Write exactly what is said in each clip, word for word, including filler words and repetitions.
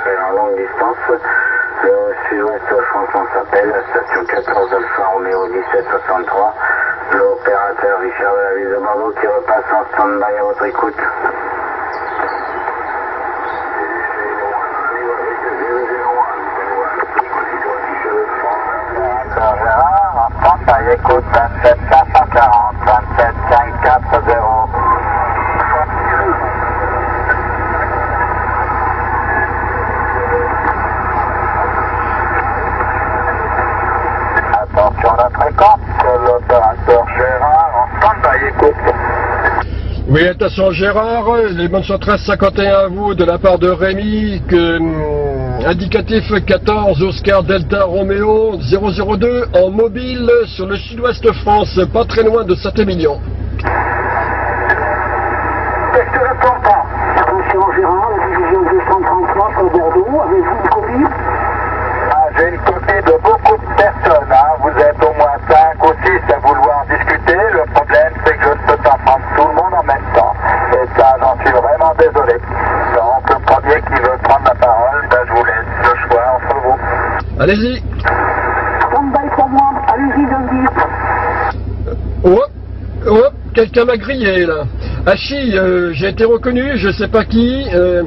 s'appelle en longue distance. Le sud-ouest de la France s'appelle, station quatorze Alpha Romeo dix-sept soixante-trois. L'opérateur Richard de la Vise de Bordeaux qui repasse en stand-by à votre écoute. Gérard, en France, à l'écoute vingt-sept cinq cent quarante, vingt-sept cinq cent quatre-vingts. L'opérateur Gérard, en stand-by, écoute. Oui, attention Gérard, les bonnes mille cent cinquante et un à vous de la part de Rémi, que, indicatif quatorze Oscar Delta Romeo zéro zéro deux en mobile sur le sud-ouest de France, pas très loin de Saint-Émilion. Je te réponds pas. Attention Gérard, la division deux cent trente-trois sur Bordeaux, avez-vous une copie? Ah, j'ai une copie de beaucoup de personnes, hein. Vous êtes au moins cinq ou six à vouloir discuter. Le problème, c'est que je ne peux pas prendre tout le monde en même temps. Et ça, j'en suis vraiment désolé. Donc, le premier qui veut prendre la parole, ben, je vous laisse le choix entre vous. Allez-y. Stand-by pour moi. Allez-y, Dundee. Oh, oh, quelqu'un m'a grillé, là. Hachi, euh, j'ai été reconnu, je sais pas qui. Euh,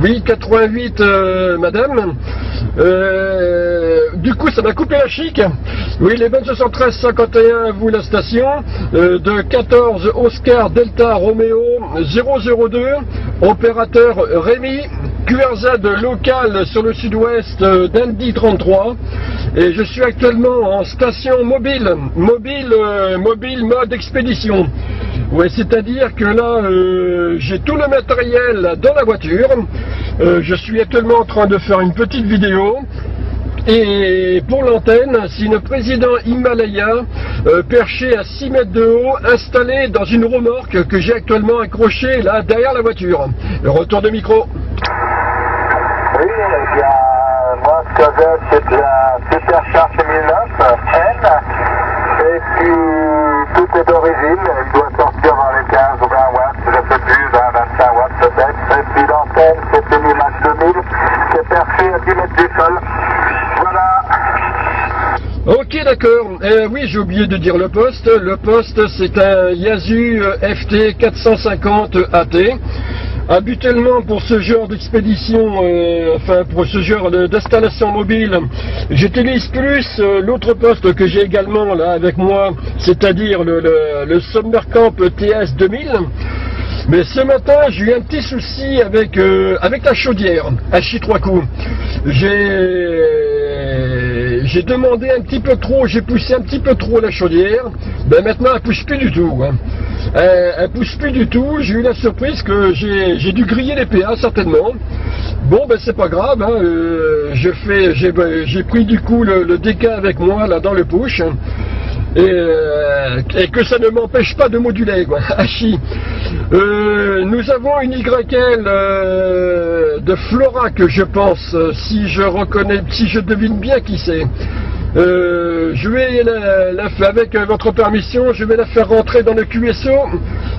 oui, quatre-vingt-huit, euh, madame. Euh, du coup, ça m'a coupé la chic. Oui, les bonnes soixante-treize cinquante et un, vous la station, euh, de quatorze Oscar Delta Romeo zéro zéro deux, opérateur Rémi, Q R Z local sur le sud-ouest d'Andy trente-trois. Et je suis actuellement en station mobile, mobile, euh, mobile mode expédition. Ouais, c'est-à-dire que là, euh, j'ai tout le matériel dans la voiture. Euh, je suis actuellement en train de faire une petite vidéo. Et pour l'antenne, c'est une Président Himalaya euh, perché à six mètres de haut, installé dans une remorque que j'ai actuellement accrochée là derrière la voiture. Le retour de micro. Oui, eh bien, moi ce que j'ai, c'est de la Supercharge mille neuf N. Et puis, tout est d'origine. Il doit sortir dans les quinze ou vingt watts, je ne sais plus, vingt, vingt-cinq watts peut-être. Et puis l'antenne, c'est une image deux mille qui est perché à dix mètres du sol. Ok, d'accord. Euh, oui, j'ai oublié de dire le poste. Le poste, c'est un Yaesu F T quatre cent cinquante A T. Habituellement, pour ce genre d'expédition, euh, enfin pour ce genre d'installation mobile, j'utilise plus euh, l'autre poste que j'ai également là avec moi, c'est-à-dire le, le, le Summercamp T S deux mille. Mais ce matin, j'ai eu un petit souci avec euh, avec la chaudière à Chitroicou. J'ai j'ai demandé un petit peu trop, j'ai poussé un petit peu trop la chaudière. Ben maintenant, elle pousse plus du tout. Hein. Elle, elle pousse plus du tout. J'ai eu la surprise que j'ai dû griller les P A certainement. Bon, ben c'est pas grave. Hein. Euh, je fais, j'ai ben, j'ai pris du coup le, le D K avec moi là dans le push. Et, euh, et que ça ne m'empêche pas de moduler, quoi. Hachi. Euh, nous avons une Y L euh, de Florac, je pense, si je reconnais, si je devine bien qui c'est. Euh, je vais la, la avec euh, votre permission, je vais la faire rentrer dans le Q S O.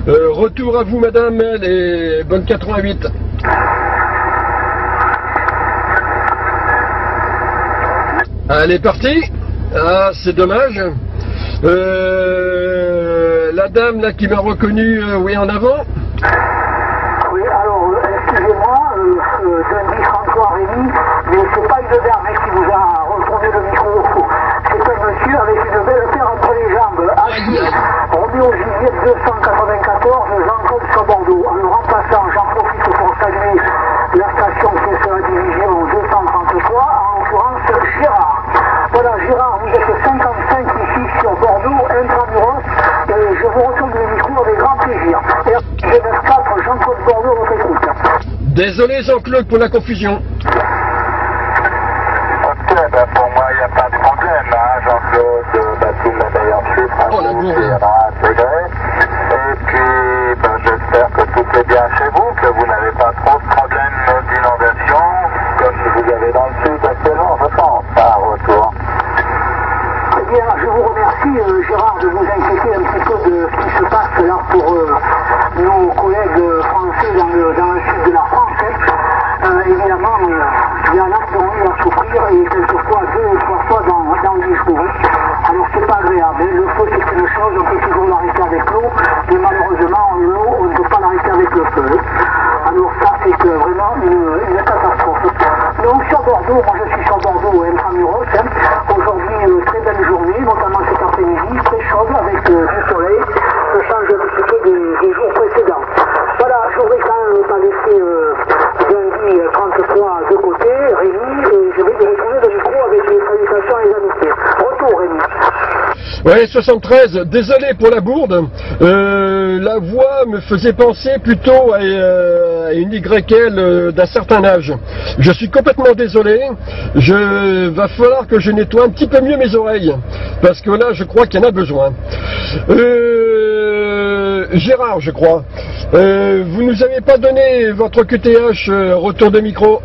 Euh, retour à vous, madame, les bonnes quatre-vingt-huit. Elle est partie. Ah, c'est dommage. Euh, la dame là qui m'a reconnu, euh, oui, en avant. Oui, alors, excusez-moi, euh, euh, Denis François Rémy, mais c'est pas une dame qui vous a retourné le micro. C'est un monsieur avec une belle paire entre les jambes. Roméo Juliette deux cent quatre-vingt-quatorze, Jean-Claude sur Bordeaux. Alors, en passant, j'en profite pour saluer la station de la division deux cent trente-trois, en l'occurrence Gérard. Voilà, Gérard, vous êtes cinquante-cinq ici sur Bordeaux, intramuros, et je vous retourne le micro avec grand plaisir. R G quatre, Jean-Claude Bordeaux, votre écoute. Désolé Jean-Claude pour la confusion. Ok, ben pour moi, il n'y a pas de problème, hein, Jean-Claude, ben, tout mes meilleurs chiffres, oh, à vous, Gérard, degré. Et puis, ben, j'espère que tout est bien chez vous, que vous n'avez pas trop de problèmes d'inondation, comme vous avez dans le sud actuellement, je pense, par retour. Bien, je vous remercie euh, Gérard de vous inquiéter un petit peu de ce qui se passe là pour euh, nos collègues français dans le, dans le sud de la France. Hein. Euh, évidemment, il y en a qui ont eu à souffrir et quelquefois deux ou trois fois dans, dans le discours. Alors c'est pas agréable. Le feu c'est une chose, on peut toujours l'arrêter avec l'eau, mais malheureusement l'eau on ne peut pas l'arrêter avec le feu. Alors ça c'est vraiment une, une catastrophe. Donc sur Bordeaux, moi je suis sur Bordeaux, intramuros, hein, aujourd'hui une très belle journée, notamment cet après-midi, très chaude avec euh, du soleil, le change de l'intensité des, des jours précédents. Voilà, j'aurais quand même pas laissé euh, lundi trente-trois de côté, Rémi, et je vais vous retourner le micro avec les salutations et les amitiés. Retour Rémi. Ouais, soixante-treize, désolé pour la bourde, euh, la voix me faisait penser plutôt à, euh, à une Y L euh, d'un certain âge. Je suis complètement désolé, je va falloir que je nettoie un petit peu mieux mes oreilles, parce que là je crois qu'il y en a besoin. Euh, Gérard je crois, euh, vous nous avez pas donné votre Q T H, euh, retour de micro.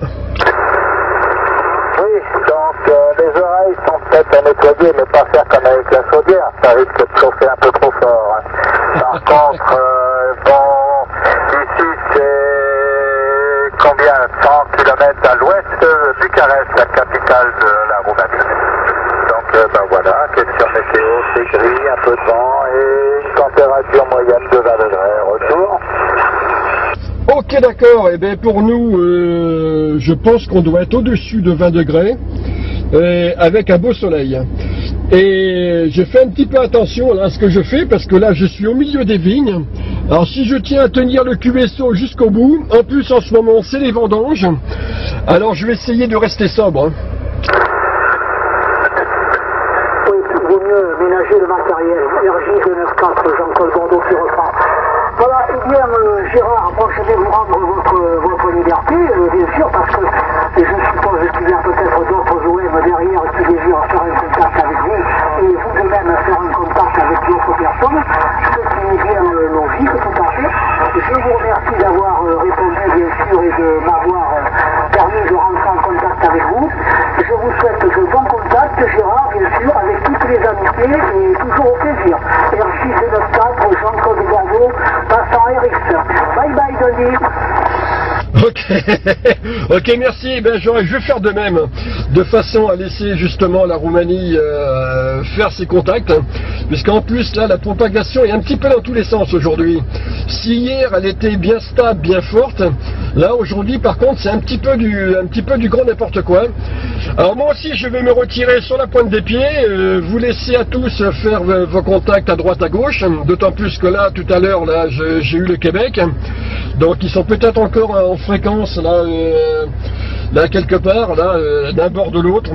À nettoyer, mais pas faire comme avec la chaudière, ça risque de chauffer un peu trop fort. Par contre, euh, bon, ici c'est combien, cent kilomètres à l'ouest de Bucarest, la capitale de la Roumanie. Donc, euh, ben voilà, question météo, c'est gris, un peu de vent et une température moyenne de vingt degrés. Retour. Ok, d'accord, et bien pour nous, euh, je pense qu'on doit être au-dessus de vingt degrés. Et avec un beau soleil. Et je fais un petit peu attention là, à ce que je fais parce que là je suis au milieu des vignes. Alors si je tiens à tenir le Q S O jusqu'au bout, en plus en ce moment c'est les vendanges, alors je vais essayer de rester sobre. Oui, il vaut mieux ménager le matériel. R J deux cent quatre-vingt-quatorze, Jean-Claude Bordeaux qui reprend. Voilà, et bien euh, Gérard, moi je vais vous rendre votre, votre liberté, euh, bien sûr, parce que je suppose qu'il y a peut-être d'autres O M derrière qui désirent faire un contact avec vous, et vous de même faire un contact avec d'autres personnes, ce qui est bien euh, logique, tout à fait. Je vous remercie d'avoir euh, répondu, bien sûr, et de m'avoir euh, permis de rentrer en contact avec vous. Je vous souhaite de bons contacts, Gérard, bien sûr, avec toutes les amitiés, et toujours au plaisir. R J deux cent quatre-vingt-quatorze, Jean-Claude Bordeaux, passant Eric. Bye bye, Denis. Ok, ok, merci. Ben, je vais faire de même, de façon à laisser justement la Roumanie euh, faire ses contacts, puisqu'en plus là la propagation est un petit peu dans tous les sens aujourd'hui. Si hier elle était bien stable, bien forte, là aujourd'hui par contre c'est un petit peu du, un petit peu du grand n'importe quoi. Alors moi aussi je vais me retirer sur la pointe des pieds, euh, vous laisser à tous faire vos contacts à droite à gauche, d'autant plus que là tout à l'heure là j'ai eu le Québec, donc ils sont peut-être encore en fréquence là, euh, là quelque part là euh, d'un bord de l'autre.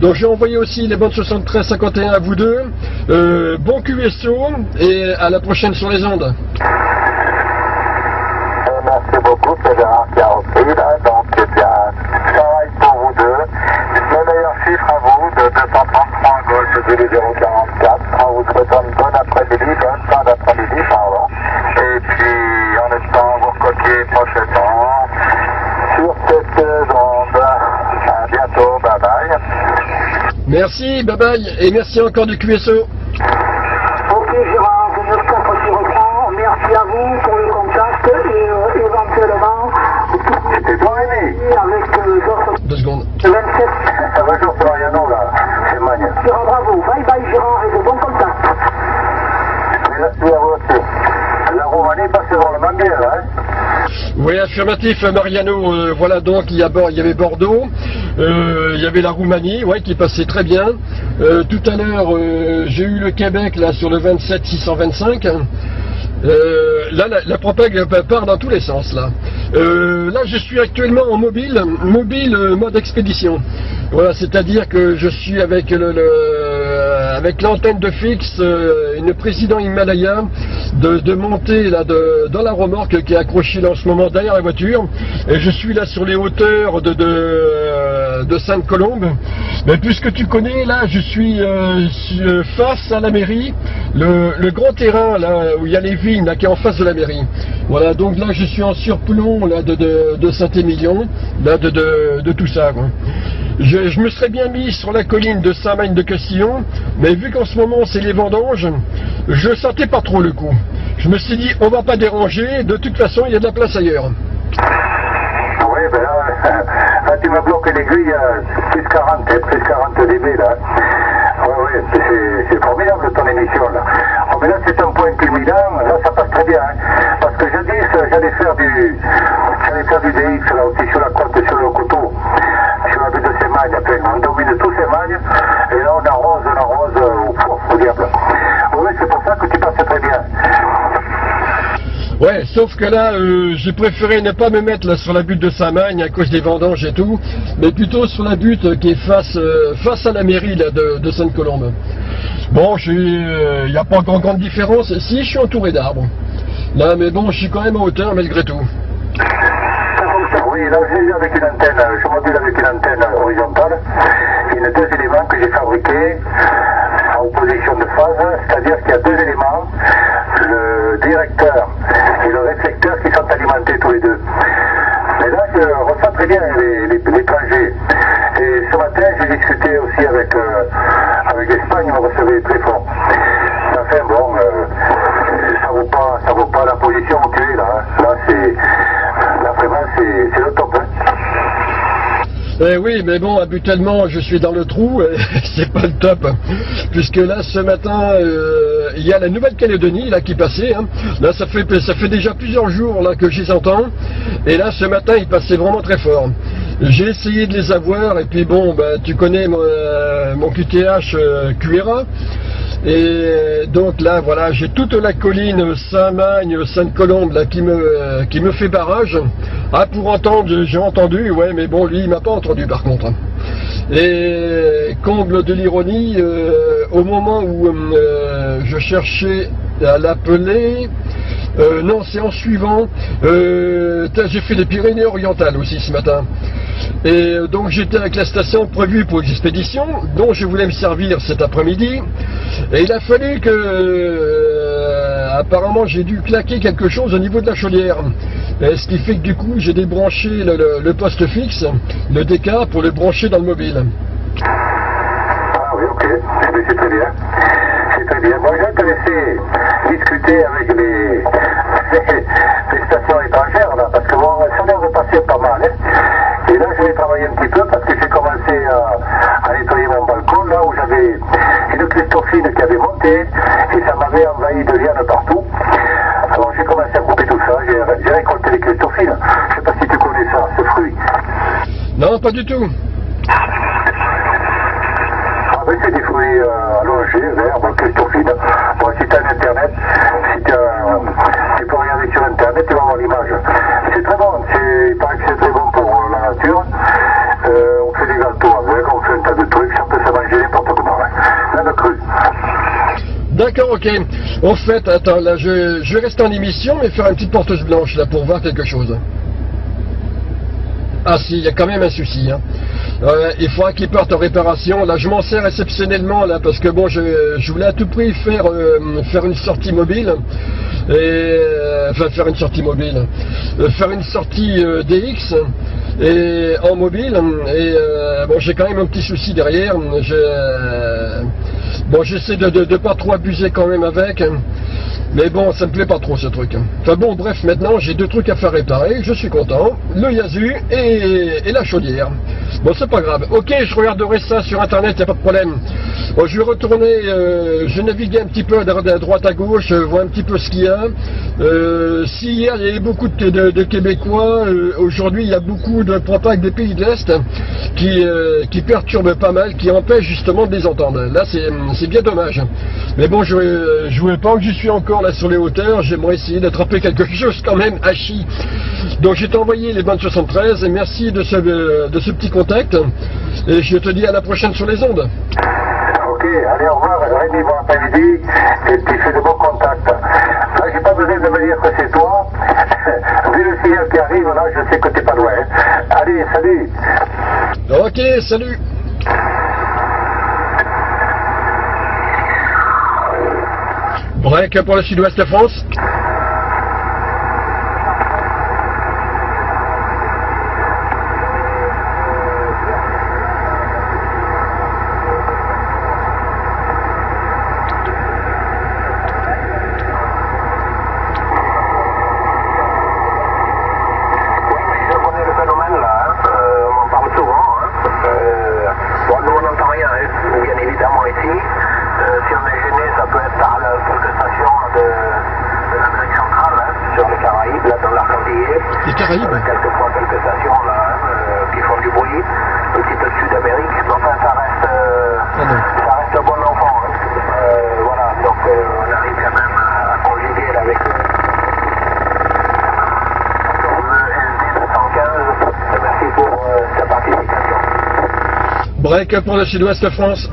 Donc j'ai envoyé aussi les bandes soixante-treize cinquante et un à vous deux, euh, bon Q S O et à la prochaine sur les ondes. Merci beaucoup, c'est Gérard qui a repris là, donc eh bien, travail pour vous deux. Le meilleur chiffre à vous de deux cent trente-trois gauche de zéro zéro quarante-quatre. On vous souhaite un bon après-midi, bonne fin d'après-midi, pardon. Et puis en espérant vous recoquer prochainement sur cette onde. À bientôt, bye bye. Merci, bye bye, et merci encore du Q S O. Ok Gérard, de notre part qui reprend, merci à vous pour le contact et euh, éventuellement c'était bon Rémi avec euh, d'autres. Deux secondes. vingt-sept. Bonjour Floriano là, c'est Magne. Gérard, bravo, bye bye Gérard et de bons contacts. Merci à vous aussi. La Roumanie passe devant le Manguel, hein. Oui, affirmatif, Mariano. Euh, voilà, donc il y, a, il y avait Bordeaux, euh, il y avait la Roumanie, ouais, qui passait très bien. Euh, tout à l'heure, euh, j'ai eu le Québec là sur le vingt-sept six cent vingt-cinq. Euh, là, la, la propagande part dans tous les sens là. Euh, là, je suis actuellement en mobile, mobile euh, mode expédition. Voilà, c'est-à-dire que je suis avec le, le avec l'antenne de fixe, euh, une Président Himalaya. De, de monter là de, dans la remorque qui est accrochée là en ce moment derrière la voiture, et je suis là sur les hauteurs de, de, euh, de Sainte-Colombe. Mais puisque tu connais là, je suis euh, face à la mairie, le, le grand terrain là où il y a les vignes là qui est en face de la mairie. Voilà, donc là je suis en surplomb là de, de, de Saint-Émilion, là de, de, de tout ça quoi. Je, je me serais bien mis sur la colline de Saint-Magne de Castillon, mais vu qu'en ce moment c'est les vendanges, je sentais pas trop le coup. Je me suis dit, on va pas déranger, de toute façon il y a de la place ailleurs. Oui, ben là, Là, tu me bloques l'aiguille à plus quarante, plus quarante décibels, là. Ouais, ouais, c'est formidable ton émission, là. Oh, mais là, c'est un point culminant. Là, ça passe très bien, hein. Parce que jadis, j'allais faire du... J'allais faire du D X, là, aussi, sur la côte, sur le coteau. Sur la baie de Saint-Magne, après, on domine tout Saint-Magne. Et là, on arrose, on arrose au four, au diable. Ouais, c'est pour ça que tu passes très bien. Ouais, sauf que là, euh, j'ai préféré ne pas me mettre là, sur la butte de Saint-Magne à cause des vendanges et tout, mais plutôt sur la butte euh, qui est face, euh, face à la mairie là, de, de Sainte-Colombe. Bon, il n'y euh, a pas grand, grande différence. Si, je suis entouré d'arbres. Là, mais bon, je suis quand même en hauteur malgré tout. Oui, là, j'ai eu avec une antenne, je module avec une antenne horizontale, il y a deux éléments que j'ai fabriqués en opposition de phase, c'est-à-dire qu'il y a deux éléments, le directeur et le réflecteur qui sont alimentés tous les deux. Mais là, je ressens très bien les, les, les trajets. Et ce matin, j'ai discuté aussi avec, euh, avec l'Espagne, on recevait très fort. Enfin, bon, euh, ça vaut pas, ça vaut pas la position où tu es là. Là, c'est... C'est le top, hein. Eh oui, mais bon, habituellement, je suis dans le trou, c'est pas le top. Puisque là, ce matin, euh, il y a la Nouvelle-Calédonie, là, qui passait, hein. Là, ça fait, ça fait déjà plusieurs jours, là, que je les entends. Et là, ce matin, ils passaient vraiment très fort. J'ai essayé de les avoir, et puis bon, bah, tu connais mon, euh, mon Q T H euh, Q R A. Et donc là, voilà, j'ai toute la colline Saint-Magne, Sainte-Colombe, là, qui me, euh, qui me fait barrage. Ah, pour entendre, j'ai entendu, ouais, mais bon, lui, il m'a pas entendu, par contre. Et comble de l'ironie, euh, au moment où euh, je cherchais à l'appeler, euh, non, c'est en suivant, euh, j'ai fait les Pyrénées-Orientales aussi ce matin. Et donc j'étais avec la station prévue pour l'expédition, dont je voulais me servir cet après-midi. Et il a fallu que... Euh, apparemment j'ai dû claquer quelque chose au niveau de la chaudière. Et ce qui fait que du coup j'ai débranché le, le, le poste fixe, le D K, pour le brancher dans le mobile. Ah oui, ok, c'est très bien. C'est très bien. Moi je te laissais discuter avec les, les, les stations étrangères, là, parce que bon, ça va repasser pas mal, hein. Et là, je vais travailler un petit peu parce que j'ai commencé à, à nettoyer mon balcon, là où j'avais une christophine qui avait monté et ça m'avait envahi de lianes partout. Alors j'ai commencé à couper tout ça, j'ai récolté les christophines. Je sais pas si tu connais ça, ce fruit. Non, pas du tout. Ah ben c'est des fruits euh, allongés, verts, bon, christophines. Bon, si tu as internet, si tu euh, peux regarder sur internet, tu vas voir l'image. C'est très bon, il paraît que c'est très bon pour... Euh, on fait des gâteaux avec, on fait un tas de trucs, ça peut se manger n'importe comment, hein. Là, cru. D'accord, ok. En fait, attends, là, je, je reste en émission, mais faire une petite porteuse blanche, là, pour voir quelque chose. Ah si, il y a quand même un souci, hein. Euh, il faudra qu'il parte en réparation. Là, je m'en sers exceptionnellement, là, parce que bon, je, je voulais à tout prix faire, euh, faire une sortie mobile. Et, euh, enfin, faire une sortie mobile. Euh, faire une sortie euh, D X. Et en mobile, et euh, bon, j'ai quand même un petit souci derrière. Je, euh, bon, j'essaie de, de, de pas trop abuser quand même avec, mais bon, ça me plaît pas trop ce truc. Enfin bon, bref, maintenant j'ai deux trucs à faire réparer, je suis content, le Yaesu et, et la chaudière. Bon, c'est pas grave. Ok, je regarderai ça sur internet, y a pas de problème. Bon, je vais retourner, euh, je naviguais un petit peu à droite à gauche, voir un petit peu ce qu'il y a. Euh, si hier il y avait beaucoup de, de, de Québécois, euh, aujourd'hui il y a beaucoup de le propag des pays de l'Est qui, euh, qui perturbe pas mal, qui empêche justement de les entendre. Là, c'est bien dommage. Mais bon, je ne voulais pas que je suis encore là sur les hauteurs. J'aimerais essayer d'attraper quelque chose quand même, hachi. Donc, j'ai envoyé les bandes soixante-treize et merci de ce, euh, de ce petit contact. Et je te dis à la prochaine sur les ondes. Ok, allez, au revoir. Rémi, bon après-midi. Et tu fais de bons contacts. Là, j'ai pas besoin de me dire que c'est toi. Vu le signal qui arrive, là, je sais que t'es pas loin. Allez, salut. Ok, salut. Break pour le sud-ouest de France. Le phénomène là, hein, Break pour le sud-ouest de France.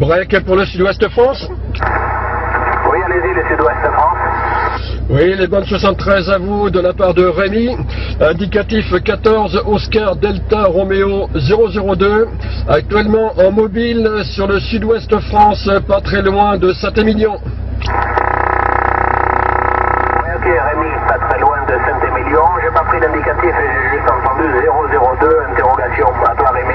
Break pour le sud-ouest de France. Oui, allez-y, le sud-ouest de France. Oui, les bonnes soixante-treize à vous de la part de Rémi. Indicatif quatorze Oscar Delta Romeo zéro zéro deux. Actuellement en mobile sur le sud-ouest de France, pas très loin de Saint-Émilion. Oui, ok, Rémi, pas très loin de Saint-Émilion. J'ai pas pris l'indicatif, j'ai juste entendu zéro zéro deux, interrogation à toi, Rémi.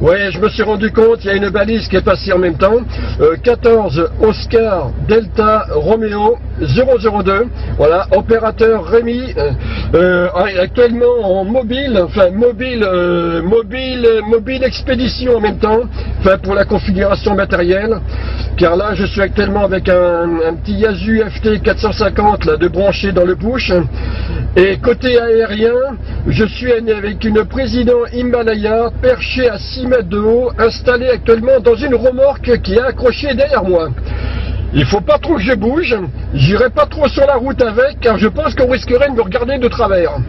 Oui, je me suis rendu compte, il y a une balise qui est passée en même temps. Euh, quatorze Oscar Delta Romeo zéro zéro deux. Voilà, opérateur Rémi, euh, euh, actuellement en mobile, enfin mobile, euh, mobile, mobile expédition en même temps, enfin pour la configuration matérielle. Car là, je suis actuellement avec un, un petit Yaesu F T quatre cent cinquante là, de branché dans le push. Et côté aérien, je suis avec une Président Himalaya perchée à six mètres de haut, installée actuellement dans une remorque qui est accrochée derrière moi. Il faut pas trop que je bouge, j'irai pas trop sur la route avec, car je pense qu'on risquerait de me regarder de travers. Ouais, ok,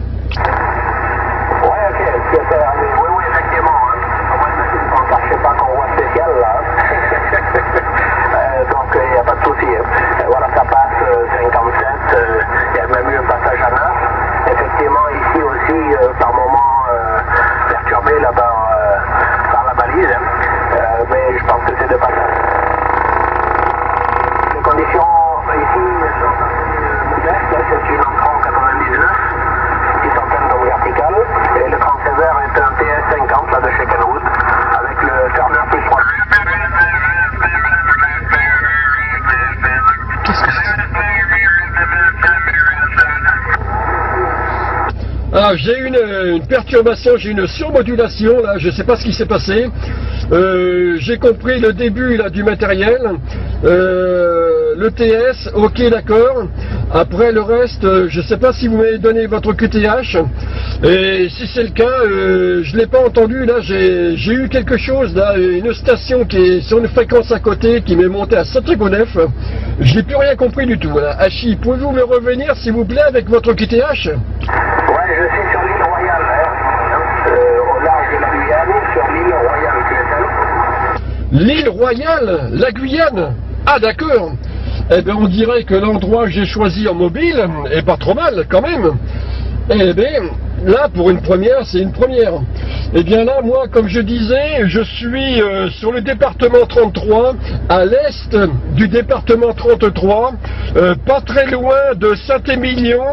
c'est ça. Oui, oui, effectivement. Hein. Encore, je sais pas, qu'on voit spécial là. euh, donc, il n'y a pas de souci. Hein. Voilà, ça passe euh, cinquante-sept, il euh, y a même eu un passage à neuf. Effectivement, ici aussi, euh, par moments, euh, perturbé là par, euh, par la balise, hein. euh, mais je pense que c'est de passage. Les conditions ici sont modestes, hein, c'est une entrée en quatre-vingt-dix-neuf, qui s'entend donc verticale, et le trente-sept heures est un T S cinquante là de chez Kenwood, avec le turner plus trois. Qu'est-ce que c'est? Ah, j'ai une, une perturbation, j'ai une surmodulation, là, je ne sais pas ce qui s'est passé. Euh, j'ai compris le début là, du matériel, euh, le T S, ok, d'accord. Après le reste, euh, je ne sais pas si vous m'avez donné votre Q T H. Et si c'est le cas, euh, je ne l'ai pas entendu, là, j'ai eu quelque chose, là, une station qui est sur une fréquence à côté, qui m'est montée à sept neuf. Je n'ai plus rien compris du tout, là. Hachi, pouvez-vous me revenir, s'il vous plaît, avec votre Q T H? Je suis sur l'île Royale, hein, euh, au large de la Guyane, sur l'île Royale, tu es là ? L'île Royale, la Guyane? Ah d'accord. Eh bien on dirait que l'endroit que j'ai choisi en mobile est pas trop mal quand même. Eh bien là pour une première, c'est une première. Eh bien là moi comme je disais, je suis euh, sur le département trente-trois, à l'est du département trente-trois, euh, pas très loin de Saint-Émilion.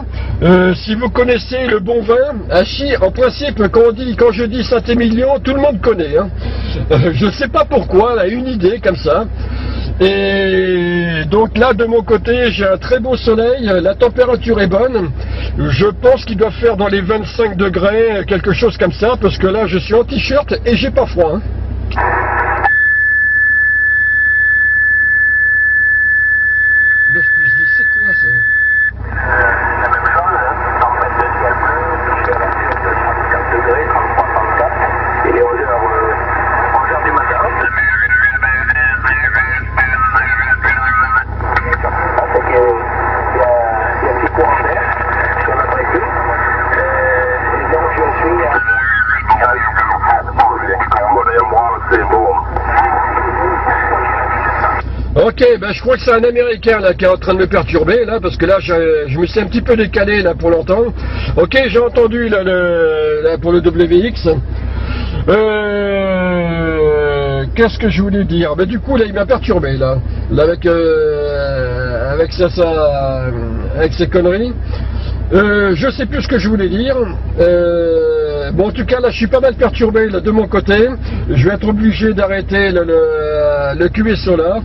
Euh, si vous connaissez le bon vin, Hachi, en principe, quand, on dit, quand je dis Saint-Émilion, tout le monde connaît. Hein. Euh, je ne sais pas pourquoi, là, une idée comme ça. Et donc là, de mon côté, j'ai un très beau soleil, la température est bonne. Je pense qu'il doit faire dans les vingt-cinq degrés, quelque chose comme ça, parce que là, je suis en t-shirt et j'ai pas froid. Hein. Ok, ben je crois que c'est un Américain là qui est en train de me perturber là, parce que là je, je me suis un petit peu décalé là pour l'entendre. Ok, j'ai entendu là, le, là pour le W X. Euh, Qu'est-ce que je voulais dire? Ben du coup là il m'a perturbé là, là avec euh, avec sa, sa avec ses conneries. Euh, je sais plus ce que je voulais dire. Euh, bon en tout cas là je suis pas mal perturbé là de mon côté. Je vais être obligé d'arrêter le, le, le Q S O là.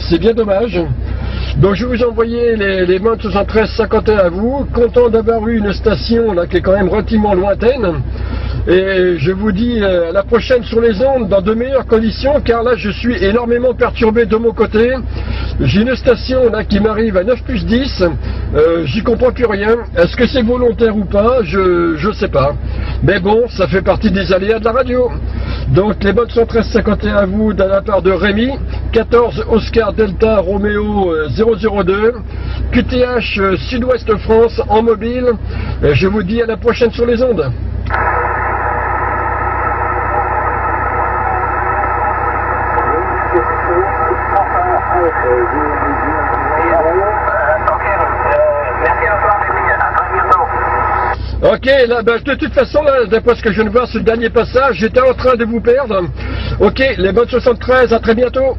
C'est bien dommage. Donc je vais vous envoyer les, les vingt soixante-treize cinquante et un à vous, content d'avoir eu une station là qui est quand même relativement lointaine. Et je vous dis euh, à la prochaine sur les ondes dans de meilleures conditions, car là je suis énormément perturbé de mon côté. J'ai une station là qui m'arrive à neuf plus dix, euh, j'y comprends plus rien. Est-ce que c'est volontaire ou pas? Je je sais pas. Mais bon, ça fait partie des aléas de la radio. Donc les bonnes cent treize cinquante et un à vous de la part de Rémi, quatorze Oscar Delta Romeo zéro zéro deux, Q T H Sud-Ouest France en mobile. Et je vous dis à la prochaine sur les ondes. Ok, là, ben, de toute façon, d'après ce que je viens de voir, ce dernier passage, j'étais en train de vous perdre. Ok, les bonnes soixante-treize, à très bientôt.